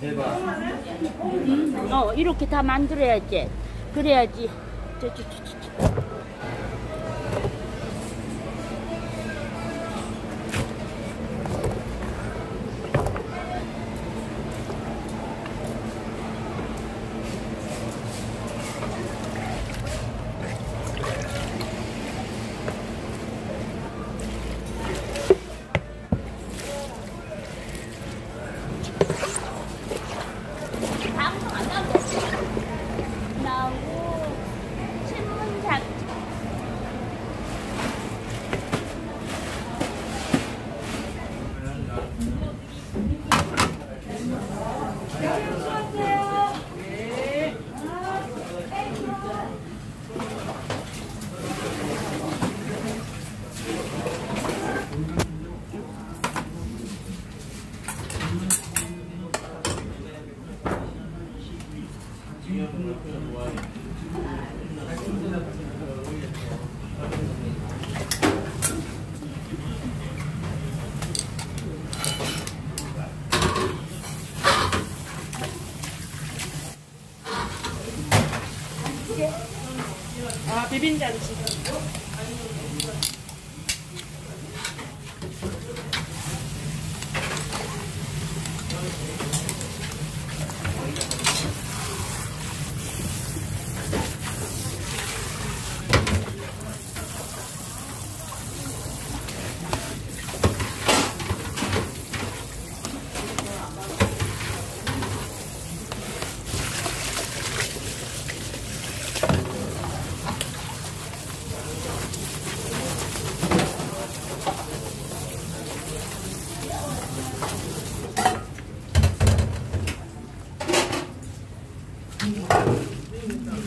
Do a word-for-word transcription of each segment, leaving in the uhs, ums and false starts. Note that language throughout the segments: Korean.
대박. 어, 이렇게 다 만들어야지. 그래야지. 저, 저, 저, 저. 아, 비빔장 지금. 내가 보면 아니 안 나와.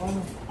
Oh,